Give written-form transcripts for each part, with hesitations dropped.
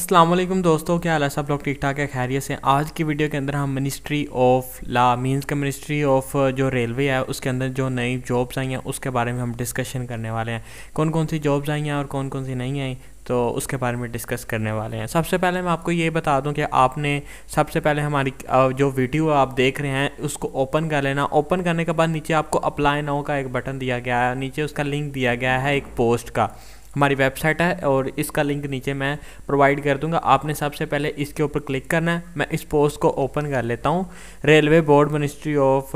अस्सलामुअलैकुम दोस्तों, क्या हाल है? सब लोग ठीक ठाक है, खैरियत से। आज की वीडियो के अंदर हम मिनिस्ट्री ऑफ ला मींस के मिनिस्ट्री ऑफ जो रेलवे है उसके अंदर जो नई जॉब्स आई हैं उसके बारे में हम डिस्कशन करने वाले हैं। कौन कौन सी जॉब्स आई हैं और कौन कौन सी नहीं आई तो उसके बारे में डिस्कस करने वाले हैं। सबसे पहले मैं आपको ये बता दूं कि आपने सबसे पहले हमारी जो वीडियो आप देख रहे हैं उसको ओपन कर लेना। ओपन करने के बाद नीचे आपको अप्लाई नाउ का एक बटन दिया गया है, नीचे उसका लिंक दिया गया है एक पोस्ट का। हमारी वेबसाइट है और इसका लिंक नीचे मैं प्रोवाइड कर दूंगा। आपने सबसे पहले इसके ऊपर क्लिक करना है। मैं इस पोस्ट को ओपन कर लेता हूं। Railway board ministry of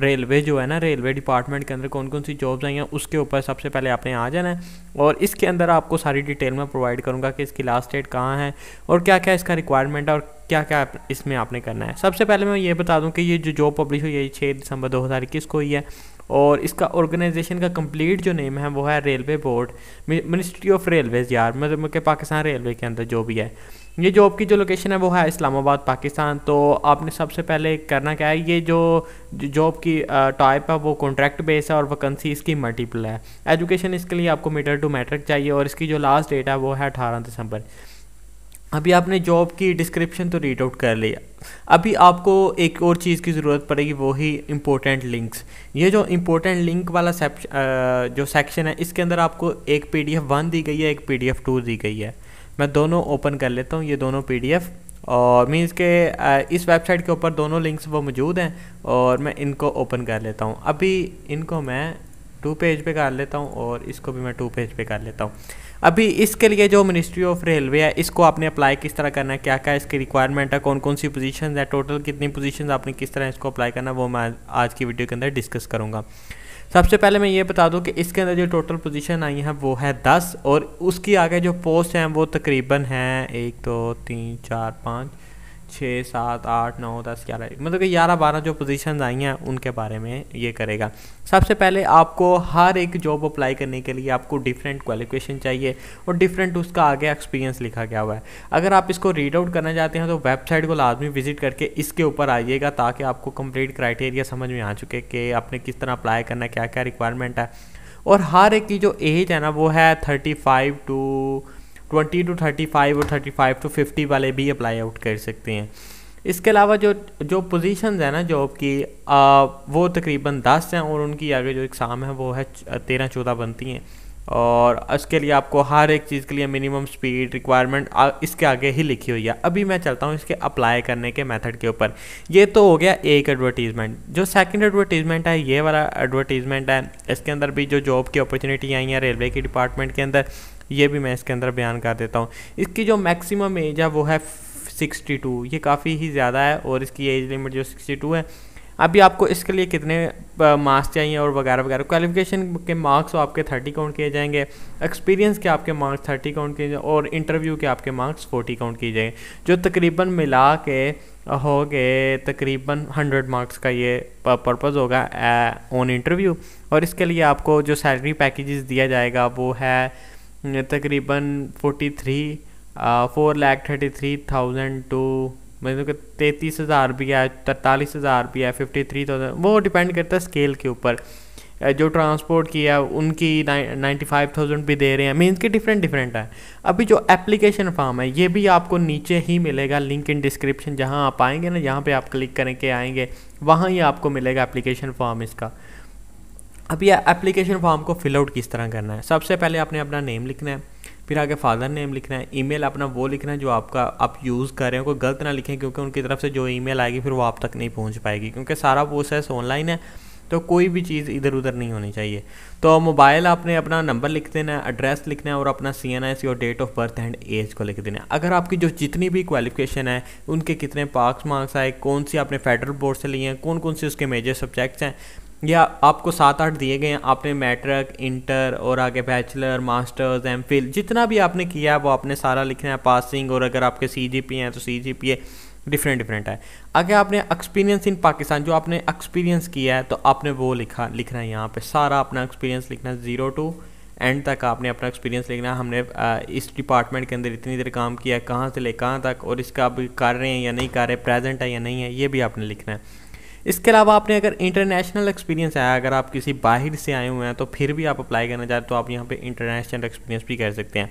railway जो है ना, रेलवे डिपार्टमेंट के अंदर कौन कौन सी जॉब्स आई हैं उसके ऊपर सबसे पहले आपने आ जाना है और इसके अंदर आपको सारी डिटेल में प्रोवाइड करूंगा कि इसकी लास्ट डेट कहाँ है और क्या क्या इसका रिक्वायरमेंट है और क्या क्या इसमें आपने करना है। सबसे पहले मैं ये बता दूं कि ये जो जॉब पब्लिश हुई है 6 दिसंबर 2021 को ही है और इसका ऑर्गेनाइजेशन का कंप्लीट जो नेम है वो है railway board ministry of railways, यार मतलब कि पाकिस्तान रेलवे के अंदर जो भी है। ये जॉब की जो लोकेशन है वो है इस्लामाबाद, पाकिस्तान। तो आपने सबसे पहले करना क्या है, ये जो जॉब की टाइप है वो कॉन्ट्रैक्ट बेस है और वैकेंसी इसकी मल्टीपल है। एजुकेशन इसके लिए आपको मीटर टू मैट्रिक चाहिए और इसकी जो लास्ट डेट है वो है 18 दिसंबर। अभी आपने जॉब की डिस्क्रिप्शन तो रीड आउट कर लिया। अभी आपको एक और चीज़ की ज़रूरत पड़ेगी, वो ही इम्पोर्टेंट लिंक्स। ये जो इम्पोर्टेंट लिंक वाला जो सेक्शन है इसके अंदर आपको एक PDF 1 दी गई है, एक PDF 2 दी गई है। मैं दोनों ओपन कर लेता हूँ, ये दोनों PDF और मीन्स के इस वेबसाइट के ऊपर दोनों लिंक्स वो मौजूद हैं और मैं इनको ओपन कर लेता हूँ। अभी इनको मैं 2 पेज पे कर लेता हूँ और इसको भी मैं 2 पेज पे कर लेता हूँ। अभी इसके लिए जो मिनिस्ट्री ऑफ रेलवे है इसको आपने अप्लाई किस तरह करना है, क्या क्या इसकी रिक्वायरमेंट है, कौन कौन सी पोजीशंस है, टोटल कितनी पोजीशंस आपने किस तरह इसको अप्लाई करना है वो मैं आज की वीडियो के अंदर डिस्कस करूँगा। सबसे पहले मैं ये बता दूं कि इसके अंदर जो टोटल पोजीशन आई हैं वो है 10 और उसकी आगे जो पोस्ट हैं वो तकरीबन हैं 1 2 3 4 5 6 7 8 9 10 11, मतलब कि 11-12 जो पोजीशंस आई हैं उनके बारे में ये करेगा। सबसे पहले आपको हर एक जॉब अप्लाई करने के लिए आपको डिफरेंट क्वालिफिकेशन चाहिए और डिफरेंट उसका आगे एक्सपीरियंस लिखा गया हुआ है। अगर आप इसको रीड आउट करना चाहते हैं तो वेबसाइट को लाजमी विजिट करके इसके ऊपर आइएगा ताकि आपको कंप्लीट क्राइटेरिया समझ में आ चुके कि आपने किस तरह अप्लाई करना है, क्या क्या रिक्वायरमेंट है। और हर एक की जो एज है ना वो है 20 टू 35 और 35 to 50 वाले भी अप्लाई आउट कर सकते हैं। इसके अलावा जो पोजीशंस है ना जॉब की वो तकरीबन 10 हैं और उनकी आगे जो एग्ज़ाम है वो है 13-14 बनती हैं और इसके लिए आपको हर एक चीज़ के लिए मिनिमम स्पीड रिक्वायरमेंट इसके आगे ही लिखी हुई है। अभी मैं चलता हूँ इसके अप्लाई करने के मेथड के ऊपर। ये तो हो गया एक एडवर्टीज़मेंट। जो सेकंड एडवर्टीज़मेंट है ये वाला एडवर्टीज़मेंट है, इसके अंदर भी जो जॉब की अपॉर्चुनिटी आई हैं रेलवे के डिपार्टमेंट के अंदर ये भी मैं इसके अंदर बयान कर देता हूँ। इसकी जो मैक्सिमम एज है वो है 62, ये काफ़ी ही ज़्यादा है और इसकी एज लिमिट जो 62 है। अभी आपको इसके लिए कितने मार्क्स चाहिए और वगैरह वगैरह, क्वालिफिकेशन के मार्क्स आपके 30 काउंट किए जाएंगे, एक्सपीरियंस के आपके मार्क्स 30 काउंट किए जाएंगे और इंटरव्यू के आपके मार्क्स 40 काउंट किए जाएंगे, जो तकरीबन मिला के हो गए तकरीबन 100 मार्क्स का ये पर्पज़ होगा ऑन इंटरव्यू। और इसके लिए आपको जो सैलरी पैकेजेस दिया जाएगा वो है तकरीबन 4,33,000 टू मतलब कि 33,000 भी है, 43,000 भी है, 53,000, वो डिपेंड करता है स्केल के ऊपर। जो ट्रांसपोर्ट की है उनकी 95,000 भी दे रहे हैं, मीन्स के डिफरेंट है। अभी जो एप्लीकेशन फॉर्म है ये भी आपको नीचे ही मिलेगा, लिंक इन डिस्क्रिप्शन जहां आप आएंगे ना, यहाँ पे आप क्लिक करके आएंगे वहाँ ही आपको मिलेगा एप्लीकेशन फॉर्म इसका। अब यह एप्लीकेशन फॉर्म को फिल आउट किस तरह करना है, सबसे पहले आपने अपना नेम लिखना है, फिर आगे फादर नेम लिखना है, ईमेल अपना वो लिखना है जो आपका आप यूज़ कर रहे हो, कोई गलत ना लिखें क्योंकि उनकी तरफ से जो ईमेल आएगी फिर वो आप तक नहीं पहुंच पाएगी क्योंकि सारा प्रोसेस ऑनलाइन है तो कोई भी चीज़ इधर उधर नहीं होनी चाहिए। तो मोबाइल आपने अपना नंबर लिख देना है, एड्रेस लिखना है और अपना CNIC और date of birth and age को लिख देना है। अगर आपकी जो जितनी भी क्वालिफिकेशन है उनके कितने मार्क्स आए, कौन सी आपने फेडरल बोर्ड से लिए हैं, कौन कौन से उसके मेजर सब्जेक्ट्स हैं, या आपको 7-8 दिए गए हैं, आपने मैट्रिक इंटर और आगे बैचलर मास्टर्स MPhil जितना भी आपने किया है वो आपने सारा लिखना है, पासिंग और अगर आपके CGPA हैं तो CGPA डिफरेंट है। अगर आपने एक्सपीरियंस इन पाकिस्तान जो आपने एक्सपीरियंस किया है तो आपने वो लिखना है, यहाँ पे सारा अपना एक्सपीरियंस लिखना है, 0 to end तक आपने अपना एक्सपीरियंस लिखना है। हमने इस डिपार्टमेंट के अंदर इतनी देर काम किया है, कहाँ से ले कहाँ तक और इसका आप कर रहे हैं या नहीं कर रहे, प्रेजेंट है या नहीं है, ये भी आपने लिखना है। इसके अलावा आपने अगर इंटरनेशनल एक्सपीरियंस है, अगर आप किसी बाहर से आए हुए हैं तो फिर भी आप अप्लाई करना चाहते हैं तो आप यहाँ पे इंटरनेशनल एक्सपीरियंस भी कर सकते हैं।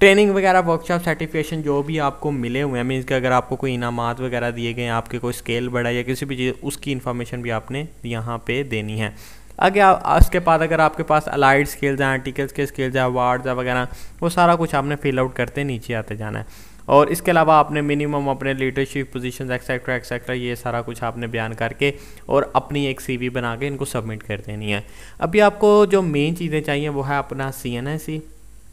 ट्रेनिंग वगैरह, वर्कशॉप, सर्टिफिकेशन जो भी आपको मिले हुए हैं, मीन्स कि अगर आपको कोई इनामात वगैरह दिए गए, आपके कोई स्केल बढ़ा या किसी भी चीज़, उसकी इन्फॉर्मेशन भी आपने यहाँ पे देनी है। आगे उसके बाद अगर आपके पास अलाइड स्केल्स हैं, आर्टिकल्स के स्केल्स हैं, अवार्ड्स हैं वगैरह, वो सारा कुछ आपने फिल आउट करते नीचे आते जाना है। और इसके अलावा आपने मिनिमम अपने लीडरशिप पोजीशंस एक्सेट्रा एक्सेट्रा ये सारा कुछ आपने बयान करके और अपनी एक सीवी बना के इनको सबमिट कर देनी है। अभी आपको जो मेन चीज़ें चाहिए वो है अपना CNIC,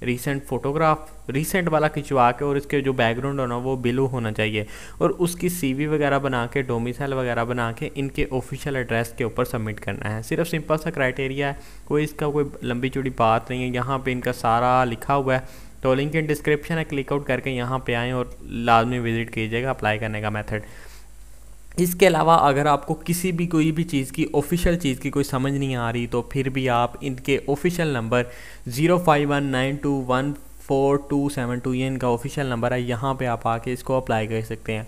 रीसेंट फ़ोटोग्राफ, रीसेंट वाला खिंचवा के, और इसके जो बैकग्राउंड होना वो ब्लू होना चाहिए, और उसकी CV वगैरह बना के, डोमिसाइल वगैरह बना के इनके ऑफिशियल एड्रेस के ऊपर सबमिट करना है। सिर्फ सिंपल सा क्राइटेरिया है, कोई इसका कोई लंबी चौड़ी बात नहीं है। यहाँ पे इनका सारा लिखा हुआ है, तो लिंक इन डिस्क्रिप्शन है, क्लिक आउट करके यहाँ पे आएँ और लाजमी विजिट कीजिएगा। अप्लाई करने का मेथड, इसके अलावा अगर आपको किसी भी कोई भी चीज़ की ऑफिशियल चीज़ की कोई समझ नहीं आ रही तो फिर भी आप इनके ऑफिशियल नंबर 0519214272 ये इनका ऑफिशियल नंबर है, यहाँ पे आप आके इसको अप्लाई कर सकते हैं।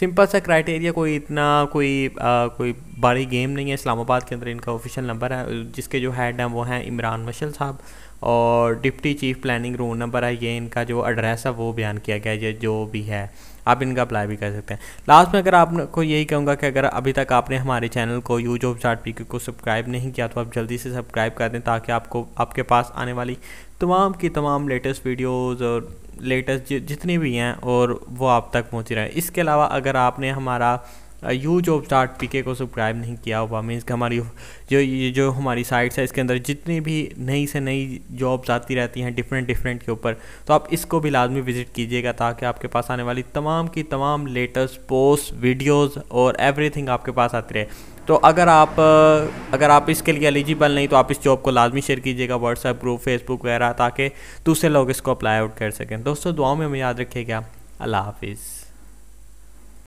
सिंपल सा क्राइटेरिया, कोई इतना कोई बड़ी गेम नहीं है। इस्लामाबाद के अंदर इनका ऑफिशियल नंबर है, जिसके जो हेड हैं वो हैं इमरान मशल साहब, और deputy chief planning room number है, ये इनका जो एड्रेस है वो बयान किया गया है। ये जो भी है आप इनका अप्लाई भी कर सकते हैं। लास्ट में अगर आपको यही कहूँगा कि अगर अभी तक आपने हमारे चैनल को यू जॉब स्टार्ट पीके को सब्सक्राइब नहीं किया तो आप जल्दी से सब्सक्राइब कर दें, ताकि आपको आपके पास आने वाली तमाम की तमाम लेटेस्ट वीडियोस और लेटेस्ट जितनी भी हैं और वो आप तक पहुँची रहे। इसके अलावा अगर आपने हमारा यू जॉब स्टार्ट पीके को सब्सक्राइब नहीं किया हुआ, मीन्स हमारी जो हमारी साइट्स है इसके अंदर जितनी भी नई से नई जॉब्स आती रहती हैं डिफरेंट के ऊपर, तो आप इसको भी लाजमी विज़िट कीजिएगा, ताकि आपके पास आने वाली तमाम की तमाम लेटेस्ट पोस्ट, वीडियोस और एवरीथिंग आपके पास आती रहे। तो अगर आप इसके लिए एलिजिबल नहीं तो आप इस जॉब को लाजमी शेयर कीजिएगा व्हाट्सएप ग्रुप, फेसबुक वगैरह, ताकि दूसरे लोग इसको अप्लाई आउट कर सकें। दोस्तों, दुआ में हमें याद रखिएगा। अल्लाह हाफिज़।